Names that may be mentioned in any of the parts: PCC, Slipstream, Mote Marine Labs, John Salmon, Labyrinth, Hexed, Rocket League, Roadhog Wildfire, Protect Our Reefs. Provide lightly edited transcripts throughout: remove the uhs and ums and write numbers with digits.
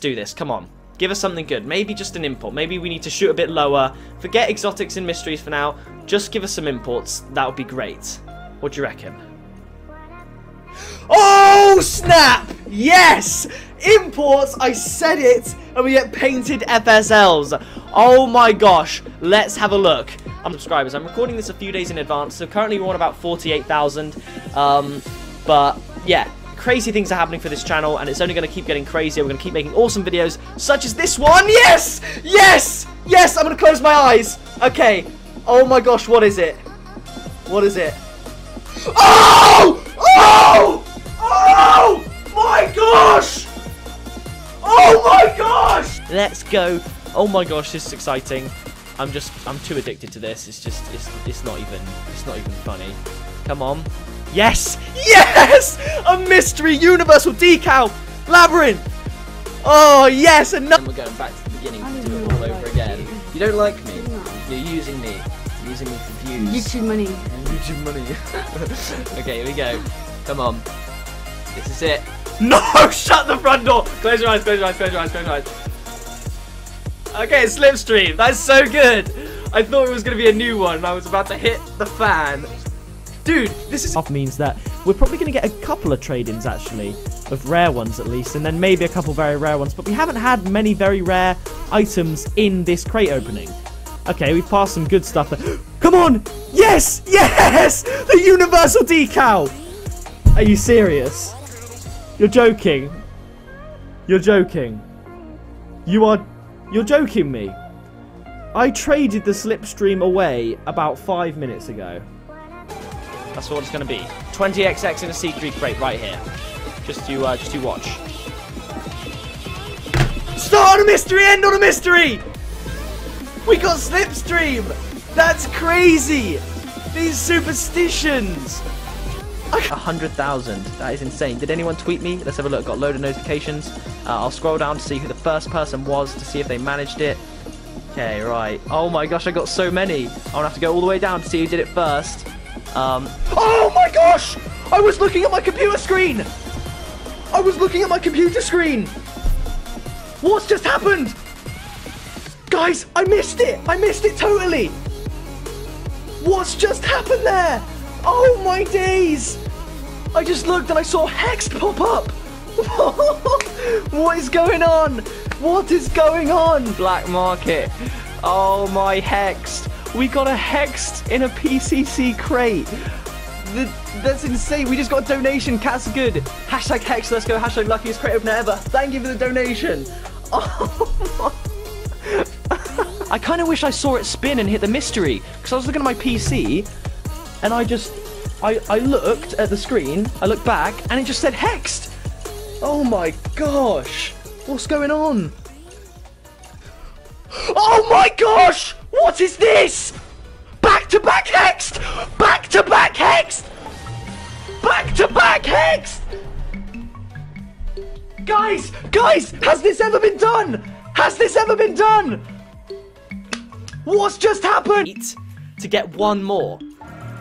Do this, come on. Give us something good. Maybe just an import. Maybe we need to shoot a bit lower. Forget exotics and mysteries for now. Just give us some imports. That would be great. What do you reckon? Oh, snap! Yes! Imports, I said it, and we get painted FSLs. Oh my gosh, let's have a look. Subscribers, I'm recording this a few days in advance, so currently we're on about 48,000. But yeah, crazy things are happening for this channel, and it's only going to keep getting crazier. We're going to keep making awesome videos, such as this one. Yes! Yes! Yes! I'm going to close my eyes. Okay. Oh my gosh, what is it? What is it? Oh! Oh! Oh! My gosh! Oh my gosh! Let's go. Oh my gosh, this is exciting. I'm too addicted to this. It's not even funny. Come on. Yes! Yes! A mystery universal decal! Labyrinth! Oh yes, and we're going back to the beginning to do it all over again. You don't like me. You're using me. You're using me for views. YouTube money. YouTube money. Okay, here we go. Come on. This is it. No! Shut the front door! Close your eyes, close your eyes, close your eyes, close your eyes. Okay, Slipstream. That's so good. I thought it was going to be a new one. I was about to hit the fan. Dude, this is... Off means that we're probably going to get a couple of trade-ins, actually. Of rare ones, at least. And then maybe a couple very rare ones. But we haven't had many very rare items in this crate opening. Okay, we've passed some good stuff. Come on! Yes! Yes! The universal decal! Are you serious? You're joking. You're joking. You are... You're joking me. I traded the Slipstream away about 5 minutes ago. That's what it's going to be. 20xx in a C3 crate right here. Just you watch. Start on a mystery, end on a mystery! We got Slipstream! That's crazy! These superstitions! 100,000. That is insane. Did anyone tweet me? Let's have a look. Got a load of notifications. I'll scroll down to see who the first person was to see if they managed it. Okay, right. Oh my gosh, I got so many. I'll have to go all the way down to see who did it first. Oh my gosh! I was looking at my computer screen! I was looking at my computer screen! What's just happened? Guys, I missed it! I missed it totally! What's just happened there? Oh my days! I just looked and I saw Hexed pop up! What is going on? What is going on? Black market. Oh my Hexed. We got a Hexed in a PCC crate. That's insane. We just got a donation. Cats are good. Hashtag Hexed. Let's go. Hashtag luckiest crate opener ever. Thank you for the donation. Oh my. I kind of wish I saw it spin and hit the mystery. Because I was looking at my PC. And I looked at the screen, I looked back, and it just said Hexed! Oh my gosh! What's going on? Oh my gosh! What is this? Back-to-back Hexed! Back-to-back Hexed! Back-to-back Hexed! Guys! Guys! Has this ever been done? Has this ever been done? What's just happened? To get one more.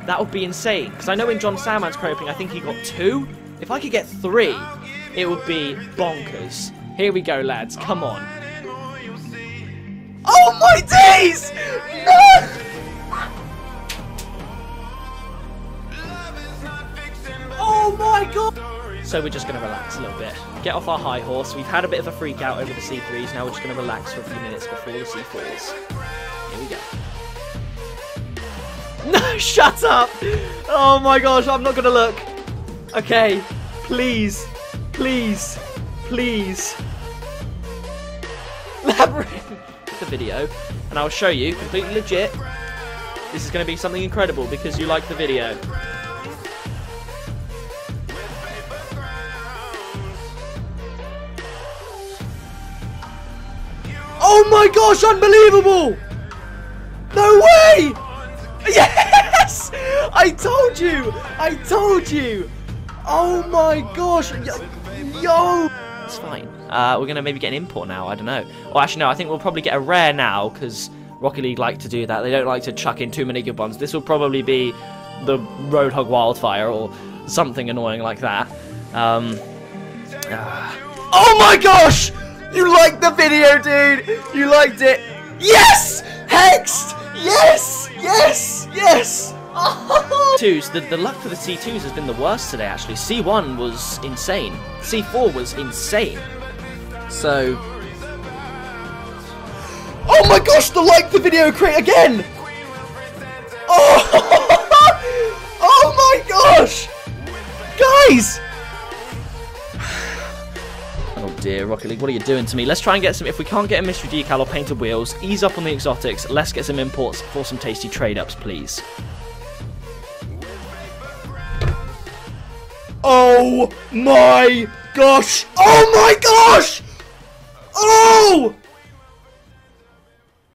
That would be insane, because I know in John Salmon's crate opening, I think he got 2. If I could get 3, it would be bonkers. Here we go, lads. Come on. Oh my days! No! Oh my god! So we're just going to relax a little bit. Get off our high horse. We've had a bit of a freak out over the C3s. Now we're just going to relax for a few minutes before the C4s. Here we go. No, shut up! Oh my gosh, I'm not gonna look. Okay, please, please, please. Labyrinth! The video, and I'll show you, completely legit. This is gonna be something incredible because you like the video. Oh my gosh, unbelievable! No way! Yes! I told you! I told you! Oh my gosh! Yo! It's fine. We're going to maybe get an import now. I don't know. Well, actually, no. I think we'll probably get a rare now because Rocket League like to do that. They don't like to chuck in too many good ones. This will probably be the Roadhog Wildfire or something annoying like that. Oh my gosh! You liked the video, dude! You liked it! Yes! Hexed! Yes! Yes! Yes! Oh. The luck for the C2s has been the worst today, actually. C1 was insane. C4 was insane. So... oh my gosh! The like the video crate again! Oh! Oh my gosh! Guys! Oh dear, Rocket League, what are you doing to me? Let's try and get some, if we can't get a mystery decal or painted wheels, ease up on the exotics, let's get some imports for some tasty trade-ups, please. Oh my gosh! Oh my gosh! Oh!